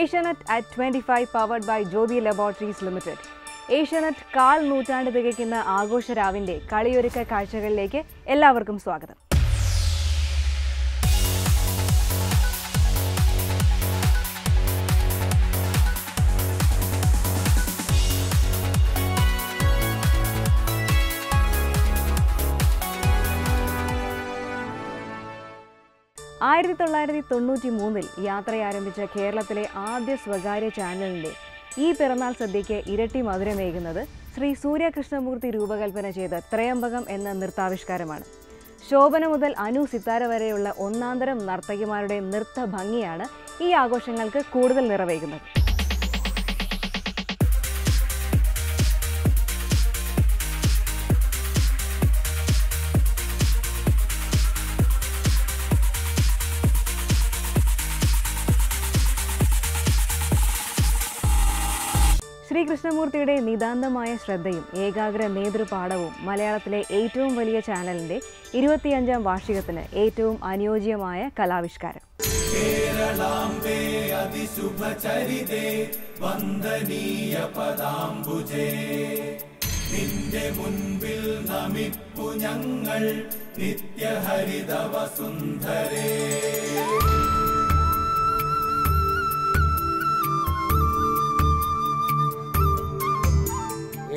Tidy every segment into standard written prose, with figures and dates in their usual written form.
Asianet at 25 powered by Jyothy Laboratories Limited. Asianet കാൽ നൂറ്റാണ്ട് തികയ്ക്കുന്ന ആഘോഷരാവിന്റെ കളിയൊരുക്ക കാഴ്ചകളിലേക്ക് എല്ലാവർക്കും സ്വാഗതം. ആയിരത്തി തൊള്ളായിരത്തി 1993 യാത്രയാരംഭിച്ച കേരളത്തിലെ ആദ്യ സ്വകാര്യ ചാനലിൻ്റെ ഈ പിറന്നാൾ സദ്യയ്ക്ക് ഇരട്ടി മധുരമേകുന്നത് ശ്രീ സൂര്യ കൃഷ്ണമൂർത്തി രൂപകൽപ്പന ചെയ്ത ത്രയംബകം എന്ന നൃത്താവിഷ്കാരമാണ്. ശോഭന മുതൽ അനു സിത്താര വരെയുള്ള ഒന്നാന്തരം നർത്തകിമാരുടെ നൃത്ത ഭംഗിയാണ് ഈ ആഘോഷങ്ങൾക്ക് കൂടുതൽ നിറവേകുന്നത്. ശ്രീ കൃഷ്ണമൂർത്തിയുടെ നിതാന്തമായ ശ്രദ്ധയും ഏകാഗ്ര നേതൃപാഠവും മലയാളത്തിലെ ഏറ്റവും വലിയ ചാനലിൻ്റെ 25ാം വാർഷികത്തിന് ഏറ്റവും അനുയോജ്യമായ കലാവിഷ്കാരം.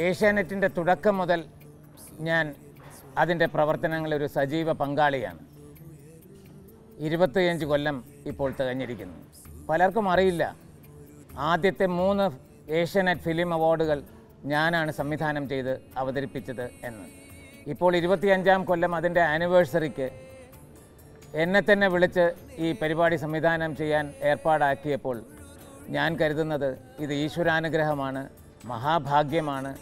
ഏഷ്യാനെറ്റിൻ്റെ തുടക്കം മുതൽ ഞാൻ അതിൻ്റെ പ്രവർത്തനങ്ങളൊരു സജീവ പങ്കാളിയാണ്. 25 കൊല്ലം ഇപ്പോൾ തികഞ്ഞിരിക്കുന്നു. പലർക്കും അറിയില്ല, ആദ്യത്തെ 3 ഏഷ്യാനെറ്റ് ഫിലിം അവാർഡുകൾ ഞാനാണ് സംവിധാനം ചെയ്ത് അവതരിപ്പിച്ചത് എന്ന്. ഇപ്പോൾ 25ാം കൊല്ലം അതിൻ്റെ ആനിവേഴ്സറിക്ക് എന്നെ തന്നെ വിളിച്ച് ഈ പരിപാടി സംവിധാനം ചെയ്യാൻ ഏർപ്പാടാക്കിയപ്പോൾ ഞാൻ കരുതുന്നത് ഇത് ഈശ്വരാനുഗ്രഹമാണ്, മഹാഭാഗ്യമാണ്.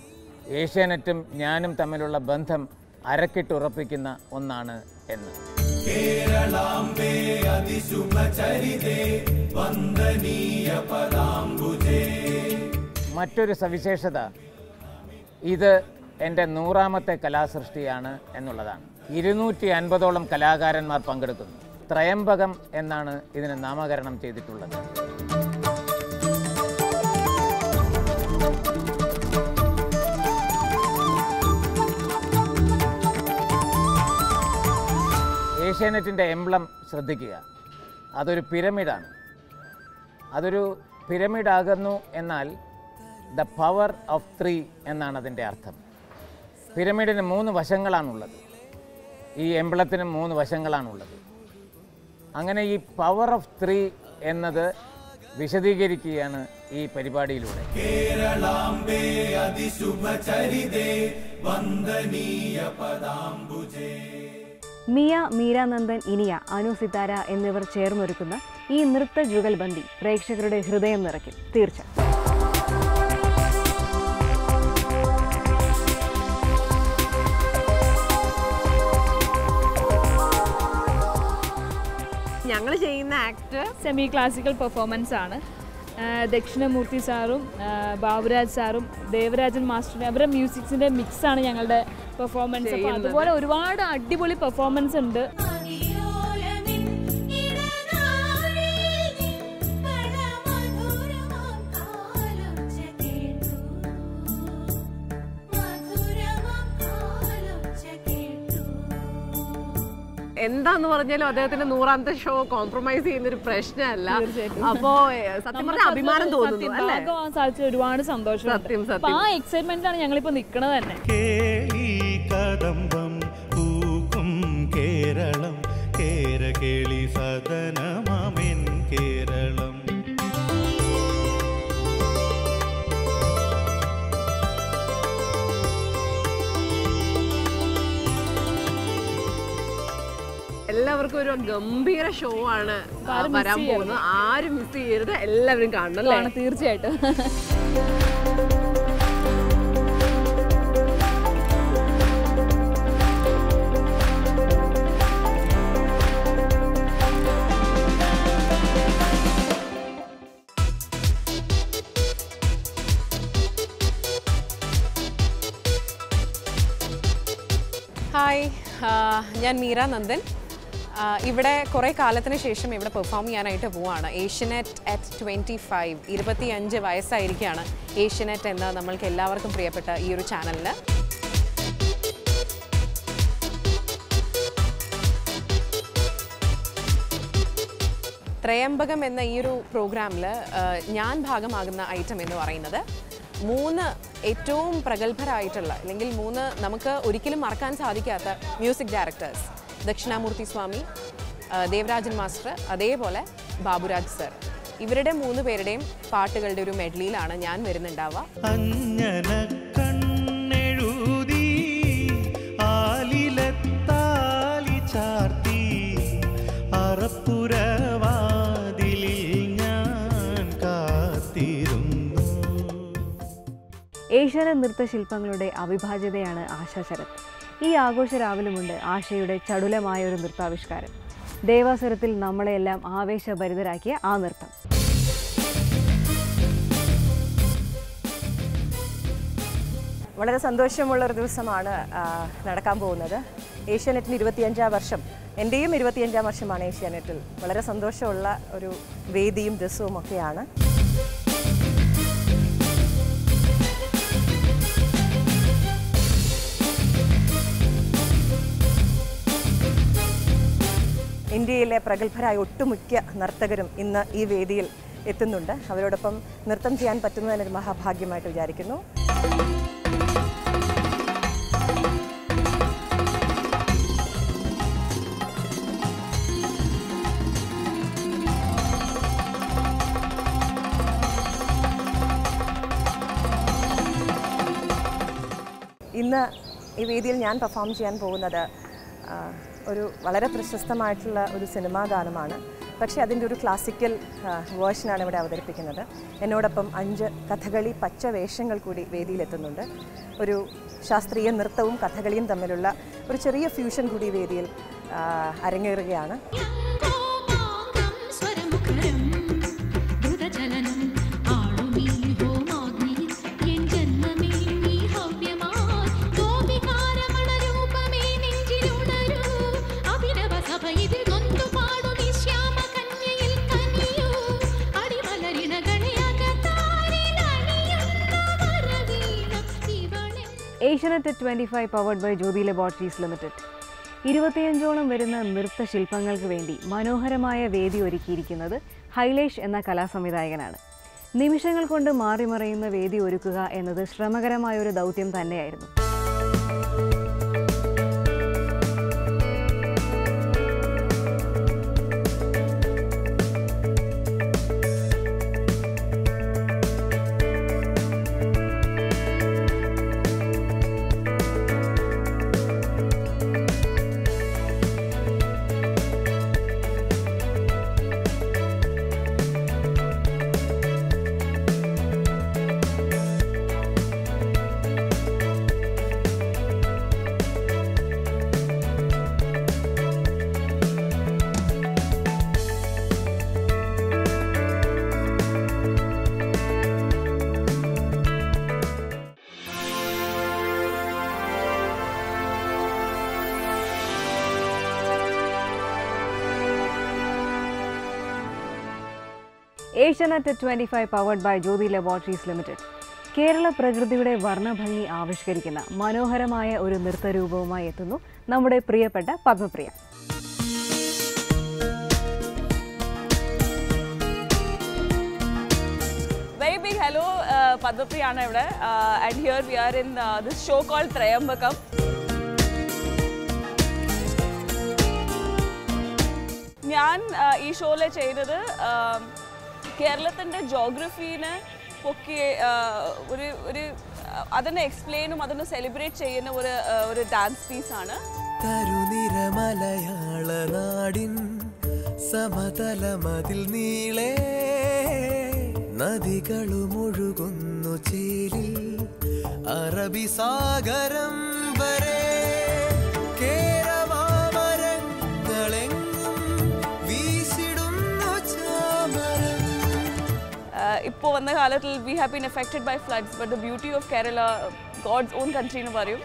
ഏഷ്യാനെറ്റും ഞാനും തമ്മിലുള്ള ബന്ധം അരക്കിട്ടുറപ്പിക്കുന്ന ഒന്നാണ് എന്ന്. മറ്റൊരു സവിശേഷത ഇത് എൻ്റെ 100ാമത്തെ കലാസൃഷ്ടിയാണ് എന്നുള്ളതാണ്. 250ഓളം കലാകാരന്മാർ പങ്കെടുക്കുന്നു. ത്രയംബകം എന്നാണ് ഇതിന് നാമകരണം ചെയ്തിട്ടുള്ളത്. ഏഷ്യാനെറ്റിൻ്റെ എംബ്ലം ശ്രദ്ധിക്കുക, അതൊരു പിരമിഡാണ്. അതൊരു പിരമിഡാകുന്നു എന്നാൽ ദ പവർ ഓഫ് 3 എന്നാണ് അതിൻ്റെ അർത്ഥം. പിരമിഡിന് 3 വശങ്ങളാണുള്ളത്, ഈ എംബ്ലത്തിന് 3 വശങ്ങളാണുള്ളത്. അങ്ങനെ ഈ പവർ ഓഫ് 3 എന്നത് വിശദീകരിക്കുകയാണ് ഈ പരിപാടിയിലൂടെ. മിയ, മീരാ നന്ദൻ, ഇനിയ, അനു സിത്താര എന്നിവർ ചേർന്നൊരുക്കുന്ന ഈ നൃത്ത ജുഗൽബന്ദി പ്രേക്ഷകരുടെ ഹൃദയം നിറയ്ക്കും. തീർച്ച ഞങ്ങൾ ചെയ്യുന്ന ആക്ട് സെമി ക്ലാസിക്കൽ പെർഫോമൻസ് ആണ്. ദക്ഷിണമൂർത്തി സാറും ബാബുരാജ് സാറും ദേവരാജൻ മാസ്റ്ററും അവരുടെ മ്യൂസിക്സിൻ്റെ മിക്സാണ് ഞങ്ങളുടെ പെർഫോമൻസ്. അപ്പോൾ അതുപോലെ ഒരുപാട് അടിപൊളി പെർഫോമൻസ് ഉണ്ട്. എന്താന്ന് പറഞ്ഞാലും അദ്ദേഹത്തിന്റെ 100ാമത്തെ ഷോ കോംപ്രമൈസ് ചെയ്യുന്നൊരു പ്രശ്നമല്ല. അപ്പോ സത്യം പറഞ്ഞ അഭിമാനം തോന്നുന്നു, ഒരുപാട് സന്തോഷം. ആ എക്സൈറ്റ്മെന്റ് ആണ് ഞങ്ങളിപ്പോ നിക്കണത് തന്നെ. എല്ലാവർക്കും ഒരു ഗംഭീര ഷോ ആണ് വരാൻ പോകുന്നത്. ആരും മിസ് ചെയ്യരുത്, എല്ലാവരും കാണണം തീർച്ചയായിട്ടും. ഹായ്, ഞാൻ മീരാ നന്ദൻ. ഇവിടെ കുറേ കാലത്തിന് ശേഷം ഇവിടെ പെർഫോം ചെയ്യാനായിട്ട് പോവാണ് ഏഷ്യനെറ്റ് അറ്റ് 25 വയസ്സായിരിക്കുകയാണ് ഏഷ്യനെറ്റ് എന്ന നമ്മൾക്ക് എല്ലാവർക്കും പ്രിയപ്പെട്ട ഈ ഒരു ചാനലിന് ത്രയംബകം എന്ന ഈ ഒരു പ്രോഗ്രാമിൽ ഞാൻ ഭാഗമാകുന്ന ഐറ്റം എന്ന് പറയുന്നത് മൂന്ന് ഏറ്റവും പ്രഗൽഭരായിട്ടുള്ള അല്ലെങ്കിൽ മൂന്ന് നമുക്ക് ഒരിക്കലും മറക്കാൻ സാധിക്കാത്ത music directors Dakshinamoorthy Swami Devarajan master അതേപോലെ ബാബുരാജ് സർ ഇവരുടെ മൂന്ന് പേരുടെയും പാട്ടുകളുടെ ഒരു മെഡ്ലിയിലാണ് ഞാൻ വരുന്നുണ്ടാവുക ഏഷ്യാനെറ്റ് നൃത്തശില്പങ്ങളുടെ അവിഭാജ്യതയാണ് ആശാശരത് ഈ ആഘോഷ രാവിലുമുണ്ട് ആശയുടെ ചടുലമായ ഒരു നൃത്താവിഷ്കാരം ദേവാസുരത്തിൽ നമ്മളെല്ലാം ആവേശഭരിതരാക്കിയ ആ നൃത്തം വളരെ സന്തോഷമുള്ളൊരു ദിവസമാണ് നടക്കാൻ പോകുന്നത് ഏഷ്യാനെറ്റിന് 25 വർഷം എൻ്റെയും 25 വർഷമാണ് ഏഷ്യാനെറ്റിൽ വളരെ സന്തോഷമുള്ള ഒരു വേദിയും ദിവസവും ഒക്കെയാണ് ഇന്ത്യയിലെ പ്രഗത്ഭരായ ഒട്ടുമിക്ക നർത്തകരും ഇന്ന് ഈ വേദിയിൽ എത്തുന്നുണ്ട് അവരോടൊപ്പം നൃത്തം ചെയ്യാൻ പറ്റുന്നത് തന്നെ ഒരു മഹാഭാഗ്യമായിട്ട് വിചാരിക്കുന്നു ഇന്ന് ഈ വേദിയിൽ ഞാൻ പെർഫോം ചെയ്യാൻ പോകുന്നത് ഒരു വളരെ പ്രശസ്തമായിട്ടുള്ള ഒരു സിനിമാ ഗാനമാണ് പക്ഷേ അതിൻ്റെ ഒരു ക്ലാസിക്കൽ വേർഷനാണ് ഇവിടെ അവതരിപ്പിക്കുന്നത് എന്നോടൊപ്പം 5 കഥകളി പച്ചവേഷങ്ങൾ കൂടി വേദിയിലെത്തുന്നുണ്ട് ഒരു ശാസ്ത്രീയ നൃത്തവും കഥകളിയും തമ്മിലുള്ള ഒരു ചെറിയ ഫ്യൂഷൻ കൂടി വേദിയിൽ അരങ്ങേറുകയാണ് Asianet at 25 powered by Jyothy Laboratories Limited. 25 ഓളം വരുന്ന നൃത്തശില്പങ്ങൾക്ക് വേണ്ടി മനോഹരമായ വേദി ഒരുക്കിയിരിക്കുന്നത് ഹൈലേഷ് എന്ന കലാസംവിധായകനാണ്. നിമിഷങ്ങൾ കൊണ്ട് മാറിമറയുന്ന വേദി ഒരുക്കുക എന്നത് ശ്രമകരമായ ഒരു ദൗത്യം തന്നെയായിരുന്നു. Asianet at 25 powered by Jyothy Laboratories Limited. Kerala പ്രകൃതിയുടെ വർണ്ണഭംഗി ആവിഷ്കരിക്കുന്ന മനോഹരമായ ഒരു നൃത്തരൂപവുമായി എത്തുന്നു നമ്മുടെ പ്രിയപ്പെട്ട Padmapriya. Very big hello Padmapriya ആണ് ഇവിടെ and here we are in this show called Thryambakam. ഞാൻ ഈ ഷോയിലെ ചെയ്തത് കേരളത്തിന്റെ ജോഗ്രഫീനെ പൊക്കി ഒരു ഒരു അതിനെ എക്സ്പ്ലെയിനും അതിനെ സെലിബ്രേറ്റ് ചെയ്യുന്ന ഒരു ഒരു ഡാൻസ് പീസ് ആണ് കരുനിര മലയാള നാടിൻ സമതലമതിൽ നീളേ നദികളും ഒഴുകുന്നു ചേരിൽ അറബി സാഗരം വരെ இப்போ வந்த காலத்துல we have been affected by floods but the beauty of Kerala God's own country nu parayum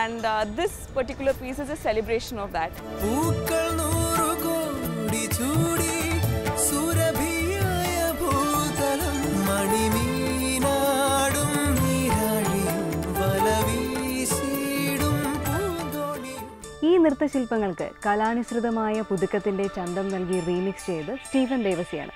and this particular piece is a celebration of that നൃത്തശില്പങ്ങൾക്ക് കലാനുസൃതമായ പുതുക്കത്തിന്റെ ചന്തം നൽകി റീമിക്സ് ചെയ്ത സ്റ്റീഫൻ ദേവസ്യാണ്.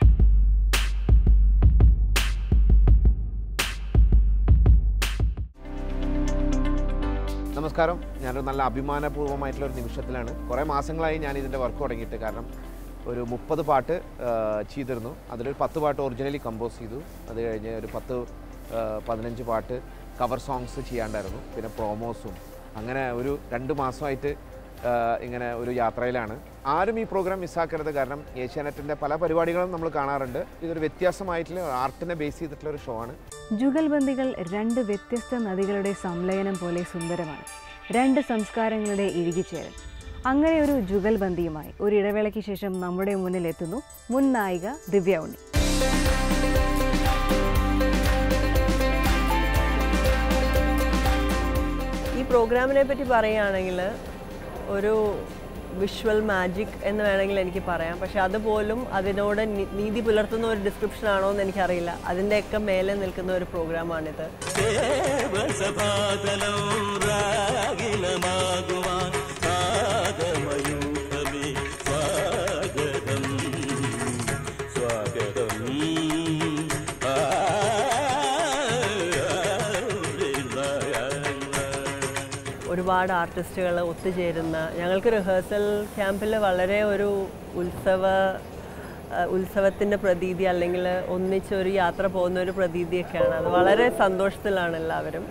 നമസ്കാരം. ഞാനൊരു നല്ല അഭിമാനപൂർവ്വമായിട്ടുള്ള ഒരു നിമിഷത്തിലാണ്. കുറേ മാസങ്ങളായി ഞാൻ ഇതിന്റെ വർക്ക് തുടങ്ങിയിട്ട്. കാരണം ഒരു 30 പാട്ട് ചെയ്തിരുന്നു. അതിലൊരു 10 പാട്ട് ഒറിജിനലി കമ്പോസ് ചെയ്തു. അത് കഴിഞ്ഞ് ഒരു 10-15 പാട്ട് കവർ സോങ്സ് ചെയ്യാണ്ടായിരുന്നു. പിന്നെ പ്രോമോസും അങ്ങനെ ഒരു 2 മാസമായിട്ട് ഇങ്ങനെ ഒരു യാത്രയിലാണ്. ആരും ഈ പ്രോഗ്രാം മിസ്സാക്കരുത്. കാരണം ഏഷ്യാനെറ്റിന്റെ പല പരിപാടികളും നമ്മൾ കാണാറുണ്ട്. ഇതൊരു വ്യത്യസ്തമായിട്ടുള്ള ആർട്ടിനെ ബേസ് ചെയ്തിട്ടുള്ള ഒരു ഷോ ആണ്. ജുഗൽബന്ദികൾ 2 വ്യത്യസ്ത നദികളുടെ സംലയനം പോലെ സുന്ദരമാണ്. 2 സംസ്കാരങ്ങളുടെ ഇഴുകിച്ചേരൽ. അങ്ങനെ ഒരു ജുഗൽബന്ദിയുമായി ഒരു ഇടവേളയ്ക്ക് ശേഷം നമ്മുടെ മുന്നിലെത്തുന്നു മുൻ നായിക ദിവ്യ ഉണ്ണി. പ്രോഗ്രാമിനെ പറ്റി പറയുകയാണെങ്കിൽ ഒരു വിഷ്വൽ മാജിക് എന്ന് വേണമെങ്കിൽ എനിക്ക് പറയാം. പക്ഷെ അതുപോലും അതിനോട് നീതി പുലർത്തുന്ന ഒരു ഡിസ്ക്രിപ്ഷൻ ആണോ എന്ന് എനിക്കറിയില്ല. അതിൻ്റെയൊക്കെ മേലെ നിൽക്കുന്ന ഒരു പ്രോഗ്രാമാണിത്. ഒരുപാട് ആർട്ടിസ്റ്റുകൾ ഒത്തുചേരുന്ന ഞങ്ങൾക്ക് റിഹേഴ്സൽ ക്യാമ്പിൽ വളരെ ഒരു ഉത്സവത്തിൻ്റെ പ്രതീതി അല്ലെങ്കിൽ ഒന്നിച്ചൊരു യാത്ര പോകുന്ന ഒരു പ്രതീതിയൊക്കെയാണ്. അത് വളരെ സന്തോഷത്തിലാണ് എല്ലാവരും.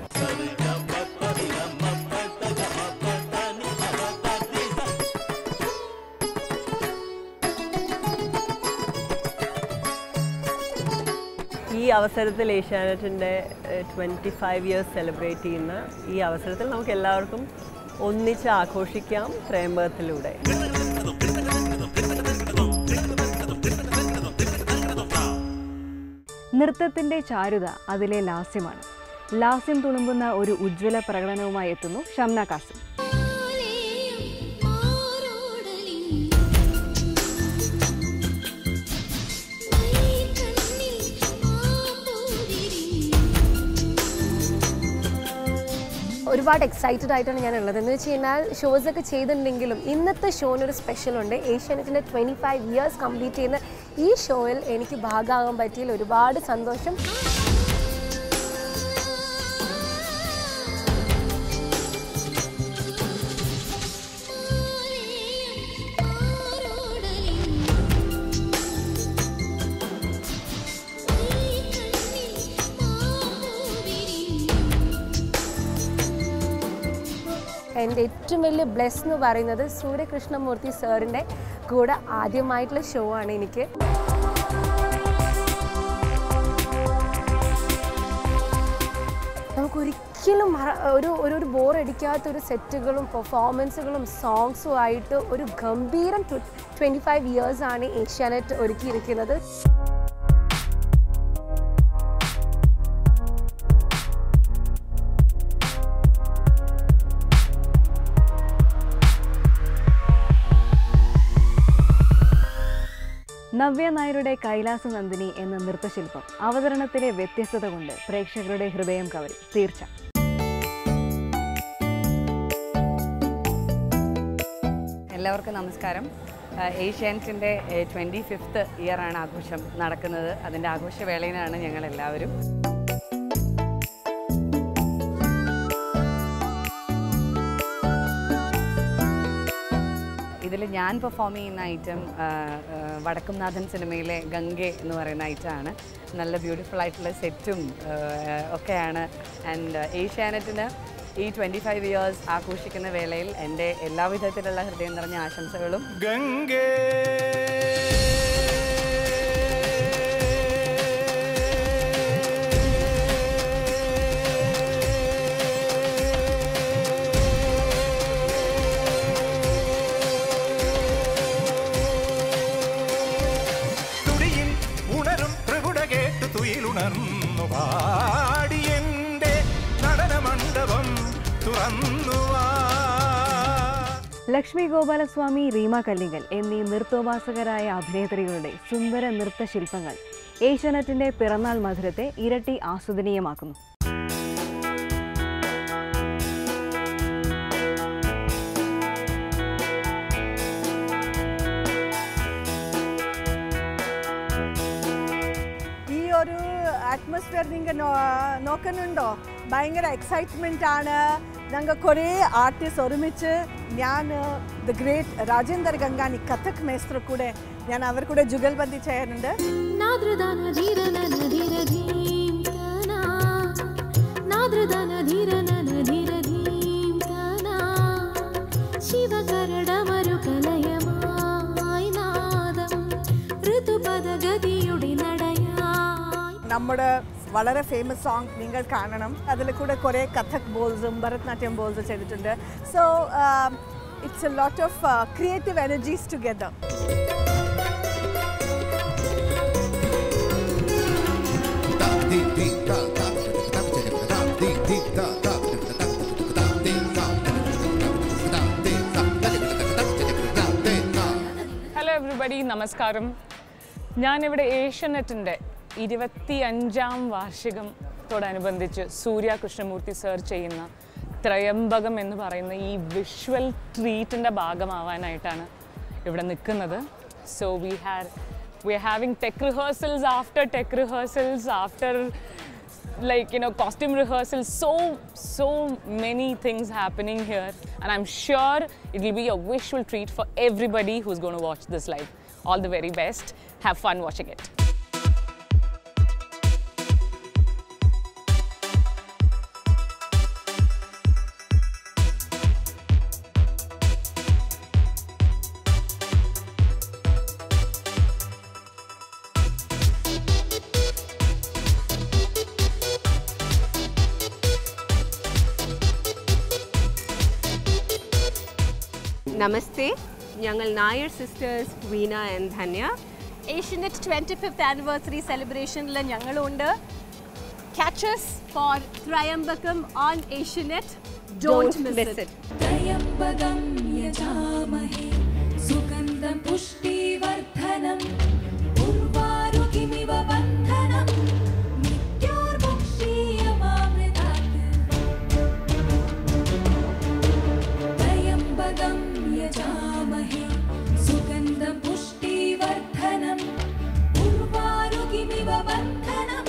ഈ അവസരത്തിൽ ഏഷ്യാനെറ്റിൻ്റെ 25 years സെലിബ്രേറ്റ് ചെയ്യുന്ന ഈ അവസരത്തിൽ നമുക്ക് എല്ലാവർക്കും ഒന്നിച്ച് ആഘോഷിക്കാം ത്രയംബകത്തിലൂടെ. നൃത്തത്തിൻ്റെ ചാരുത അതിലെ ലാസ്യമാണ്. ലാസ്യം തുളുമ്പുന്ന ഒരു ഉജ്ജ്വല പ്രകടനവുമായി എത്തുന്നു ഷംന കാസിം. ഒരുപാട് എക്സൈറ്റഡ് ആയിട്ടാണ് ഞാനുള്ളത്. എന്ന് വെച്ച് കഴിഞ്ഞാൽ ഷോസൊക്കെ ചെയ്തിട്ടുണ്ടെങ്കിലും ഇന്നത്തെ ഷോനൊരു സ്പെഷ്യലുണ്ട്. ഏഷ്യാനെറ്റിൻ്റെ 25 years കംപ്ലീറ്റ് ചെയ്യുന്ന ഈ ഷോയിൽ എനിക്ക് ഭാഗമാകാൻ പറ്റിയതിൽ ഒരുപാട് സന്തോഷം. എൻ്റെ ഏറ്റവും വലിയ ബ്ലെസ് എന്ന് പറയുന്നത് സൂര്യ കൃഷ്ണമൂർത്തി സാറിൻ്റെ കൂടെ ആദ്യമായിട്ടുള്ള ഷോ ആണ് എനിക്ക്. നമുക്കൊരിക്കലും ഒരു ബോറടിക്കാത്ത ഒരു സെറ്റുകളും പെർഫോമൻസുകളും സോങ്സും ആയിട്ട് ഒരു ഗംഭീരം 25 years ആണ് ഏഷ്യാനെറ്റ് ഒരുക്കിയിരിക്കുന്നത്. നവ്യ നായരുടെ കൈലാസനന്ദിനി എന്ന നൃത്തശില്പം അവതരണത്തിലെ വ്യത്യസ്തത കൊണ്ട് പ്രേക്ഷകരുടെ ഹൃദയം കവരി. തീർച്ച എല്ലാവർക്കും നമസ്കാരം. ഏഷ്യാനെറ്റിൻ്റെ 25th year ആണ് ആഘോഷം നടക്കുന്നത്. അതിൻ്റെ ആഘോഷവേളയിലാണ് ഞങ്ങൾ എല്ലാവരും. ഇതിൽ ഞാൻ പെർഫോം ചെയ്യുന്ന ഐറ്റം വടക്കുംനാഥൻ സിനിമയിലെ ഗംഗെ എന്ന് പറയുന്ന ഐറ്റമാണ്. നല്ല ബ്യൂട്ടിഫുൾ ആയിട്ടുള്ള സെറ്റും ഒക്കെയാണ്. ആൻഡ് ഏഷ്യാനെറ്റിന് ഈ 25 years ആഘോഷിക്കുന്ന വേളയിൽ എൻ്റെ എല്ലാവിധത്തിലുള്ള ഹൃദയം നിറഞ്ഞ ആശംസകളും. ഗംഗേ ലക്ഷ്മി ഗോപാലസ്വാമി, റീമ കല്ലിങ്കൽ എന്നീ നൃത്തോപാസകരായ അഭിനേത്രികളുടെ സുന്ദര നൃത്തശില്പങ്ങൾ ഏഷ്യാനെറ്റിന്റെ പിറന്നാൾ മധുരത്തെ ഇരട്ടി ആസ്വദനീയമാക്കുന്നു. atmosphere ninge nokkunundo bayangara excitement aanu nanga kore artists orumichu njan the great Rajendra Gangani kathak master kude njan avar kude jugalbandi cheyyanundu nadradana dheeranana dheeradheemtana nadradana dheeranana dheeradheemtana shiva karada maru kalayama നമ്മുടെ വളരെ famous song നിങ്ങൾ കാണണം. അതിൽ കൂടെ കുറേ കഥക് ബോൾസും ഭരതനാട്യം ബോൾസും ചെയ്തിട്ടുണ്ട്. So it's a lot of creative energies together. Hello everybody, നമസ്കാരം. ഞാനിവിടെ ഏഷ്യാനെറ്റിൻ്റെ 25-ആം വാർഷികത്തോടനുബന്ധിച്ച് സൂര്യ കൃഷ്ണമൂർത്തി സർ ചെയ്യുന്ന ത്രയംബകം എന്ന് പറയുന്ന ഈ വിഷ്വൽ ട്രീറ്റിൻ്റെ ഭാഗമാവാനായിട്ടാണ് ഇവിടെ നിൽക്കുന്നത്. So we are having tech rehearsals after like costume rehearsals, so many things happening here, and I'm sure it will be a visual treat for everybody who's going to watch this live. All the very best, have fun watching it. Namaste, Nyangal Nair sisters Veena and Dhanya. Asianet 25th anniversary celebration la njangal undu. Catch us for Thryambakam on Asianet. Don't miss it. Thryambakam yajamahe sugandham pushti vardhanam urvarukimiva bandhanam nityor bhakshiyamamritat Thryambakam yajamahe sugandham pushti vardhanam urvarukimiva bandhanam.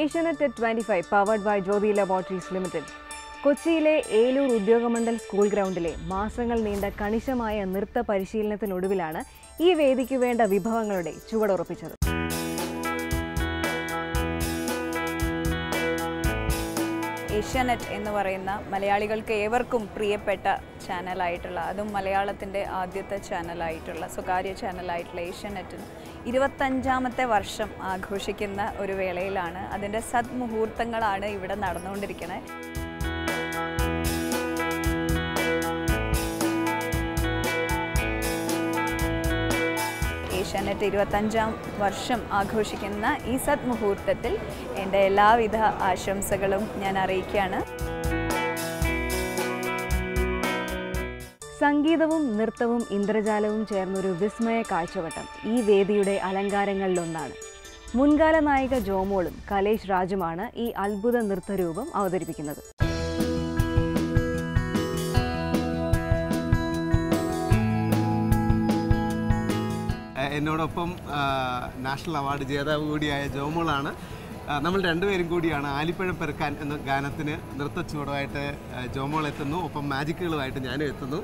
Asianet at 25 powered by Jyothy Laboratories Limited. കൊച്ചിയിലെ Eloor Udyogamandal school ഗ്രൗണ്ടിലെ മാസങ്ങൾ നീണ്ട കണിശമായ നൃത്ത പരിശീലനത്തിനൊടുവിലാണ് ഈ വേദിക്ക് വേണ്ട വിഭവങ്ങളുടെ ചുവടുറപ്പിച്ചത്. ഏഷ്യാനെറ്റ് എന്ന് പറയുന്ന മലയാളികൾക്ക് ഏവർക്കും പ്രിയപ്പെട്ട ചാനലായിട്ടുള്ള, അതും മലയാളത്തിൻ്റെ ആദ്യത്തെ ചാനലായിട്ടുള്ള, സ്വകാര്യ ചാനലായിട്ടുള്ള ഏഷ്യാനെറ്റിന് 25-ാമത്തെ വർഷം ആഘോഷിക്കുന്ന ഒരു വേളയിലാണ്. അതിൻ്റെ സദ്മുഹൂർത്തങ്ങളാണ് ഇവിടെ നടന്നുകൊണ്ടിരിക്കുന്നത്. ഏഷ്യാനെറ്റ് 25-ആം വർഷം ആഘോഷിക്കുന്ന ഈ സദ്മുഹൂർത്തത്തിൽ എൻ്റെ എല്ലാവിധ ആശംസകളും ഞാൻ അറിയിക്കുകയാണ്. സംഗീതവും നൃത്തവും ഇന്ദ്രജാലവും ചേർന്നൊരു വിസ്മയ കാഴ്ചവട്ടം ഈ വേദിയുടെ അലങ്കാരങ്ങളിലൊന്നാണ്. മുൻകാല നായിക ജോമോളും കലേഷ് രാജുമാണ് ഈ അത്ഭുത നൃത്തരൂപം അവതരിപ്പിക്കുന്നത്. എന്നോടൊപ്പം നാഷണൽ അവാർഡ് ജേതാവ് കൂടിയായ ജോമോളാണ്. നമ്മൾ രണ്ടുപേരും കൂടിയാണ് ആലിപ്പഴ പെറുക്കാൻ എന്ന ഗാനത്തിന് നൃത്തച്ചുവടുമായിട്ട് ജോമോൾ എത്തുന്നു, ഒപ്പം മാജിക്കുകളുമായിട്ട് ഞാനും എത്തുന്നു.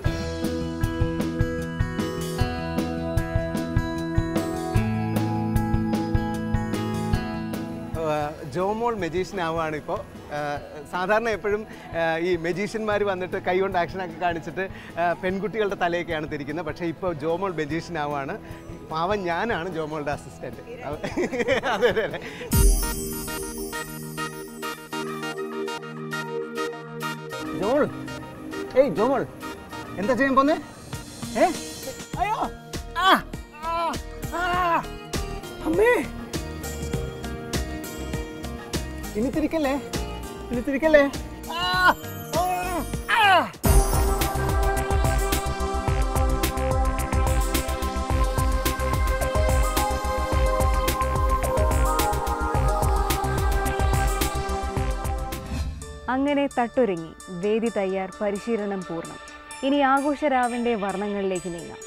ജോമോൾ മെജീഷ്യൻ ആവുകയാണ് ഇപ്പോൾ. സാധാരണ എപ്പോഴും ഈ മെജീഷ്യന്മാർ വന്നിട്ട് കൈകൊണ്ട് ആക്ഷനൊക്കെ കാണിച്ചിട്ട് പെൺകുട്ടികളുടെ തലയൊക്കെയാണ് തിരിക്കുന്നത്. പക്ഷേ ഇപ്പോൾ ജോമോൾ മെജീഷ്യൻ ആവുകയാണ്. പാവം ഞാനാണ് ജോമോളുടെ അസിസ്റ്റൻറ്റ്. അതെ അതെ. ജോമോൾ, ഏയ് ജോമോൾ, എന്താ ചെയ്യാൻ പോന്നേ? അയ്യോ, അമ്മേ, ഇനി തിരിക്കല്ലേ, ഇനി തിരിക്കല്ലേ. അങ്ങനെ തട്ടൊരുങ്ങി വേദി തയ്യാർ, പരിശീലനം പൂർണ്ണം. ഇനി ആഘോഷരാവിൻ്റെ വർണ്ണങ്ങളിലേക്ക് നീങ്ങാം.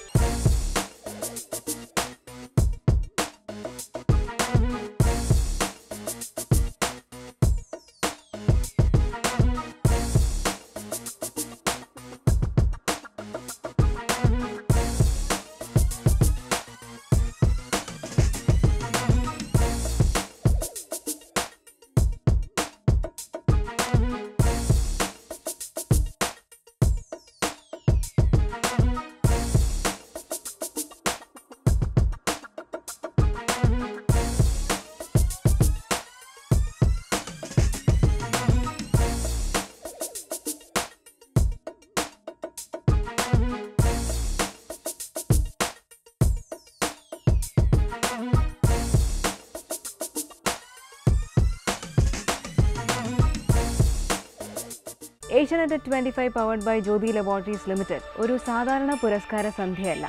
Asianet 25 powered by Jyothy Laboratories Limited ഒരു സാധാരണ പുരസ്കാര സന്ധ്യയല്ല,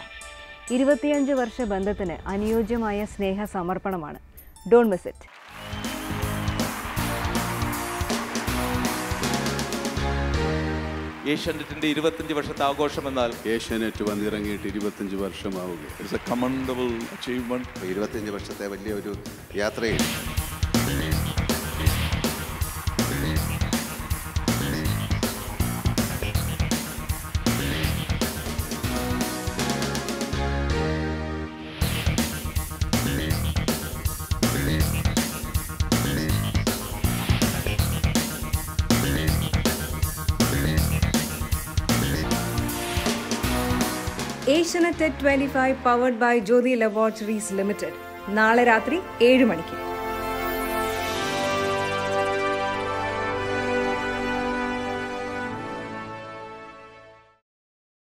25 വർഷ ബന്ധത്തിന് അനുയോജ്യമായ സ്നേഹ സമർപ്പണമാണ്. Don't miss it. ഏഷ്യാനെറ്റിന്റെ 25 വർഷത്തെ ആഘോഷം എന്നാൽ ഏഷ്യാനെറ്റ് വന്നിറങ്ങിയിട്ട് 25 വർഷമാവുകയാണ്. It's a commendable achievement. 25 വർഷത്തെ വലിയ ഒരു യാത്രയാണ്. Asianet 25 powered by Jyothy Laboratories Limited. നാളെ രാത്രി 7 മണിക്ക്.